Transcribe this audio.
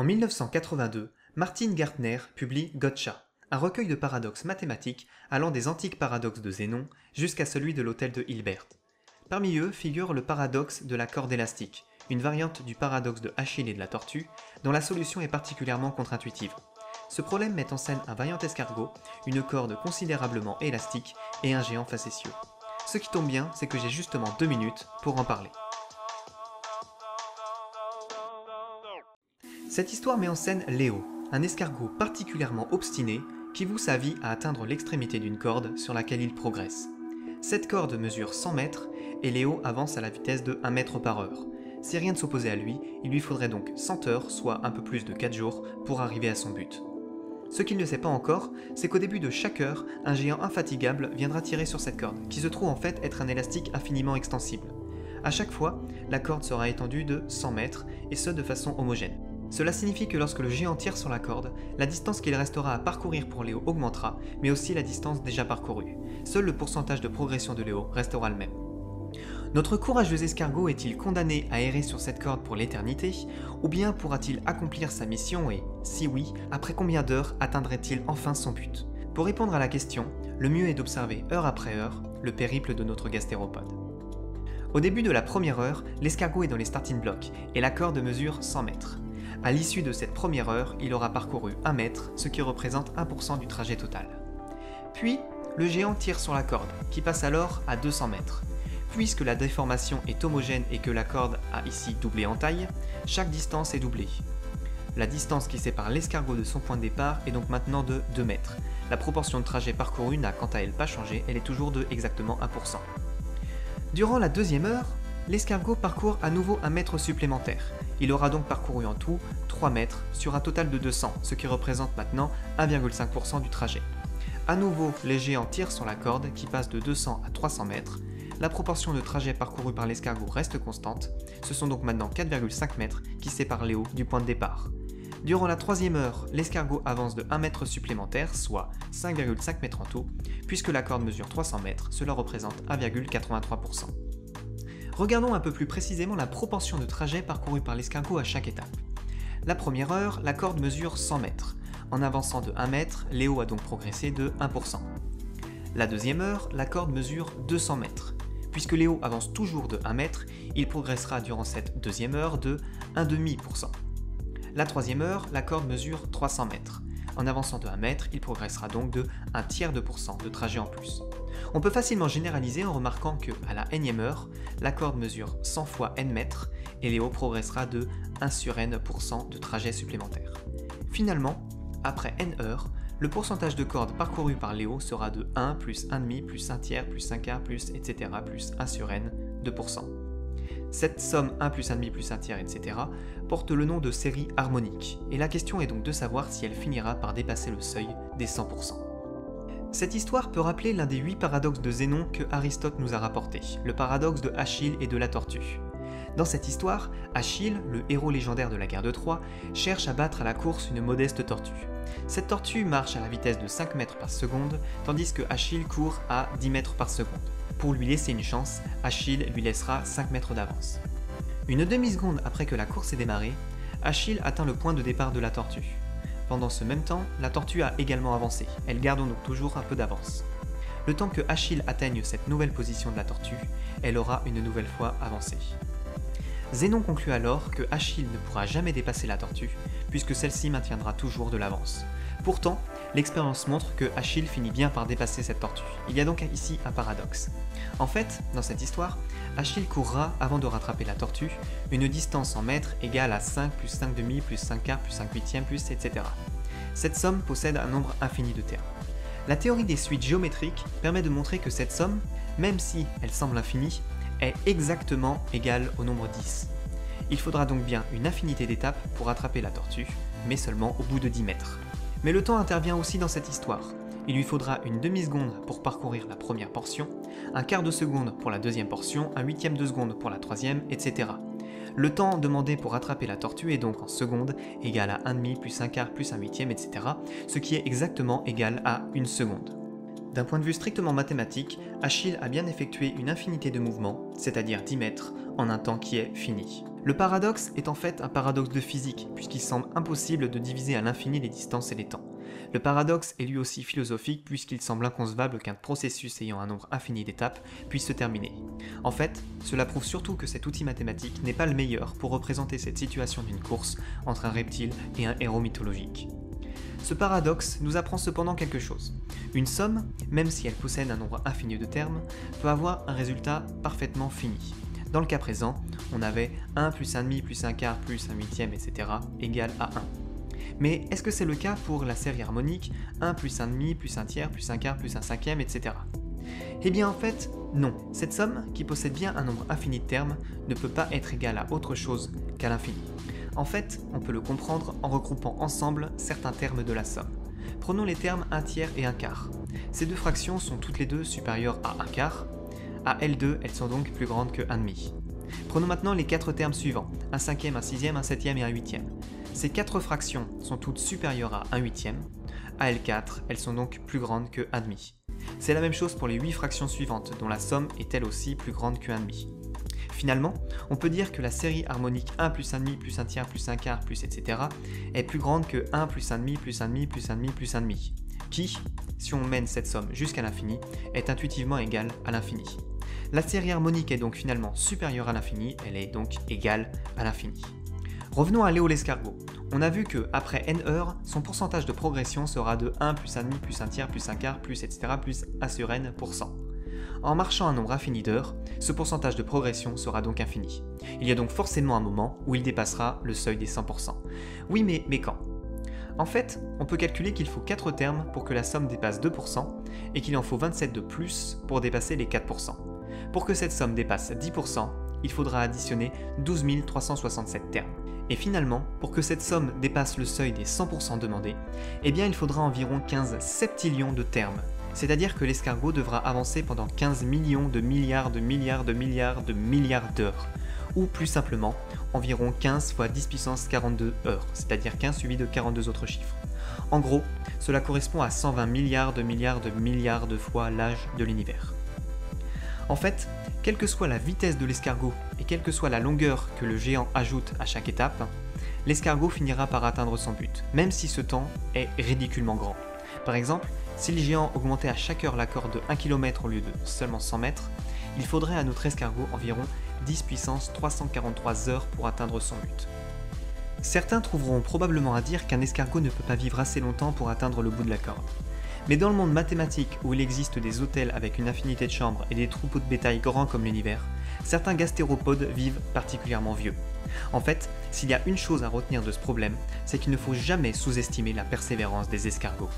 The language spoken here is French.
En 1982, Martin Gardner publie Gotcha!, un recueil de paradoxes mathématiques allant des antiques paradoxes de Zénon jusqu'à celui de l'hôtel de Hilbert. Parmi eux figure le paradoxe de la corde élastique, une variante du paradoxe de Achille et de la tortue, dont la solution est particulièrement contre-intuitive. Ce problème met en scène un vaillant escargot, une corde considérablement élastique et un géant facétieux. Ce qui tombe bien, c'est que j'ai justement 2 minutes pour en parler. Cette histoire met en scène Léo, un escargot particulièrement obstiné qui voue sa vie à atteindre l'extrémité d'une corde sur laquelle il progresse. Cette corde mesure 100 mètres et Léo avance à la vitesse de 1 mètre par heure. Si rien ne s'opposait à lui, il lui faudrait donc 100 heures, soit un peu plus de 4 jours, pour arriver à son but. Ce qu'il ne sait pas encore, c'est qu'au début de chaque heure, un géant infatigable viendra tirer sur cette corde, qui se trouve en fait être un élastique infiniment extensible. À chaque fois, la corde sera étendue de 100 mètres, et ce de façon homogène. Cela signifie que lorsque le géant tire sur la corde, la distance qu'il restera à parcourir pour Léo augmentera, mais aussi la distance déjà parcourue. Seul le pourcentage de progression de Léo restera le même. Notre courageux escargot est-il condamné à errer sur cette corde pour l'éternité, ou bien pourra-t-il accomplir sa mission et, si oui, après combien d'heures atteindrait-il enfin son but? Pour répondre à la question, le mieux est d'observer heure après heure le périple de notre gastéropode. Au début de la première heure, l'escargot est dans les starting blocks et la corde mesure 100 mètres. À l'issue de cette première heure, il aura parcouru 1 mètre, ce qui représente 1% du trajet total. Puis, le géant tire sur la corde, qui passe alors à 200 mètres. Puisque la déformation est homogène et que la corde a ici doublé en taille, chaque distance est doublée. La distance qui sépare l'escargot de son point de départ est donc maintenant de 2 mètres. La proportion de trajet parcouru n'a quant à elle pas changé, elle est toujours de exactement 1%. Durant la deuxième heure, l'escargot parcourt à nouveau 1 mètre supplémentaire. Il aura donc parcouru en tout 3 mètres sur un total de 200, ce qui représente maintenant 1,5% du trajet. À nouveau, les géants tirent sur la corde qui passe de 200 à 300 mètres. La proportion de trajet parcouru par l'escargot reste constante, ce sont donc maintenant 4,5 mètres qui séparent Léo du point de départ. Durant la troisième heure, l'escargot avance de 1 mètre supplémentaire, soit 5,5 mètres en tout, puisque la corde mesure 300 mètres, cela représente 1,83%. Regardons un peu plus précisément la proportion de trajet parcouru par l'escargot à chaque étape. La première heure, la corde mesure 100 mètres. En avançant de 1 mètre, Léo a donc progressé de 1%. La deuxième heure, la corde mesure 200 mètres. Puisque Léo avance toujours de 1 mètre, il progressera durant cette deuxième heure de 1,5%. La troisième heure, la corde mesure 300 mètres. En avançant de 1 mètre, il progressera donc de 1/3% de trajet en plus. On peut facilement généraliser en remarquant que, à la nème heure, la corde mesure 100 fois n mètres et Léo progressera de 1/n% de trajet supplémentaire. Finalement, après n heures, le pourcentage de corde parcouru par Léo sera de 1 plus 1,5 plus 1 tiers plus 1 quart plus etc plus 1/n 2%. Cette somme 1 plus 1,5 plus 1 tiers etc porte le nom de série harmonique, et la question est donc de savoir si elle finira par dépasser le seuil des 100%. Cette histoire peut rappeler l'un des 8 paradoxes de Zénon que Aristote nous a rapporté, le paradoxe de Achille et de la tortue. Dans cette histoire, Achille, le héros légendaire de la guerre de Troie, cherche à battre à la course une modeste tortue. Cette tortue marche à la vitesse de 5 mètres par seconde, tandis que Achille court à 10 mètres par seconde. Pour lui laisser une chance, Achille lui laissera 5 mètres d'avance. Une demi-seconde après que la course ait démarré, Achille atteint le point de départ de la tortue. Pendant ce même temps, la tortue a également avancé, elle garde donc toujours un peu d'avance. Le temps que Achille atteigne cette nouvelle position de la tortue, elle aura une nouvelle fois avancé. Zénon conclut alors que Achille ne pourra jamais dépasser la tortue, puisque celle-ci maintiendra toujours de l'avance. Pourtant, l'expérience montre que Achille finit bien par dépasser cette tortue. Il y a donc ici un paradoxe. En fait, dans cette histoire, Achille courra avant de rattraper la tortue, une distance en mètres égale à 5 plus 5,5 plus 5 quarts plus 5 huitièmes plus etc. Cette somme possède un nombre infini de termes. La théorie des suites géométriques permet de montrer que cette somme, même si elle semble infinie, est exactement égal au nombre 10. Il faudra donc bien une infinité d'étapes pour attraper la tortue, mais seulement au bout de 10 mètres. Mais le temps intervient aussi dans cette histoire. Il lui faudra une demi-seconde pour parcourir la première portion, 1/4 de seconde pour la deuxième portion, 1/8 de seconde pour la troisième, etc. Le temps demandé pour attraper la tortue est donc en secondes égal à 1,5 plus 1/4 plus 1/8, etc. ce qui est exactement égal à 1 seconde. D'un point de vue strictement mathématique, Achille a bien effectué une infinité de mouvements, c'est-à-dire 10 mètres, en un temps qui est fini. Le paradoxe est en fait un paradoxe de physique, puisqu'il semble impossible de diviser à l'infini les distances et les temps. Le paradoxe est lui aussi philosophique, puisqu'il semble inconcevable qu'un processus ayant un nombre infini d'étapes puisse se terminer. En fait, cela prouve surtout que cet outil mathématique n'est pas le meilleur pour représenter cette situation d'une course entre un reptile et un héros mythologique. Ce paradoxe nous apprend cependant quelque chose. Une somme, même si elle possède un nombre infini de termes, peut avoir un résultat parfaitement fini. Dans le cas présent, on avait 1 plus 1,5 plus 1 quart plus 1 huitième, etc. égale à 1. Mais est-ce que c'est le cas pour la série harmonique 1 plus 1,5 plus 1 tiers plus 1 quart plus 1 cinquième, etc. Eh bien en fait, non. Cette somme, qui possède bien un nombre infini de termes, ne peut pas être égale à autre chose qu'à l'infini. En fait, on peut le comprendre en regroupant ensemble certains termes de la somme. Prenons les termes 1 tiers et 1 quart. Ces deux fractions sont toutes les deux supérieures à 1 quart. À L2, elles sont donc plus grandes que 1,5. Prenons maintenant les 4 termes suivants, 1 cinquième, 1 sixième, 1 septième et 1 huitième. Ces 4 fractions sont toutes supérieures à 1 huitième. À L4, elles sont donc plus grandes que 1,5. C'est la même chose pour les 8 fractions suivantes, dont la somme est elle aussi plus grande que 1,5. Finalement, on peut dire que la série harmonique 1 plus 1,5 plus 1 tiers plus 1 quart plus etc. est plus grande que 1 plus 1,5 plus 1,5 plus 1,5 plus 1,5, qui, si on mène cette somme jusqu'à l'infini, est intuitivement égale à l'infini. La série harmonique est donc finalement supérieure à l'infini, elle est donc égale à l'infini. Revenons à Léo l'escargot. On a vu que, après n heures, son pourcentage de progression sera de 1 plus 1,5 plus 1 tiers plus 1 quart plus etc. plus 1 sur n pour 100. En marchant un nombre infini d'heures, ce pourcentage de progression sera donc infini. Il y a donc forcément un moment où il dépassera le seuil des 100%. Oui, mais quand ? En fait, on peut calculer qu'il faut 4 termes pour que la somme dépasse 2%, et qu'il en faut 27 de plus pour dépasser les 4%. Pour que cette somme dépasse 10%, il faudra additionner 12 367 termes. Et finalement, pour que cette somme dépasse le seuil des 100% demandés, eh bien il faudra environ 15 septillions de termes. C'est-à-dire que l'escargot devra avancer pendant 15 millions de milliards de milliards de milliards de milliards d'heures. Ou plus simplement, environ 15 fois 10 puissance 42 heures, c'est-à-dire 15 suivi de 42 autres chiffres. En gros, cela correspond à 120 milliards de milliards de milliards de fois l'âge de l'univers. En fait, quelle que soit la vitesse de l'escargot et quelle que soit la longueur que le géant ajoute à chaque étape, l'escargot finira par atteindre son but, même si ce temps est ridiculement grand. Par exemple, si le géant augmentait à chaque heure la corde de 1 km au lieu de seulement 100 mètres, il faudrait à notre escargot environ 10 puissance 343 heures pour atteindre son but. Certains trouveront probablement à dire qu'un escargot ne peut pas vivre assez longtemps pour atteindre le bout de la corde. Mais dans le monde mathématique où il existe des hôtels avec une infinité de chambres et des troupeaux de bétail grands comme l'univers, certains gastéropodes vivent particulièrement vieux. En fait, s'il y a une chose à retenir de ce problème, c'est qu'il ne faut jamais sous-estimer la persévérance des escargots.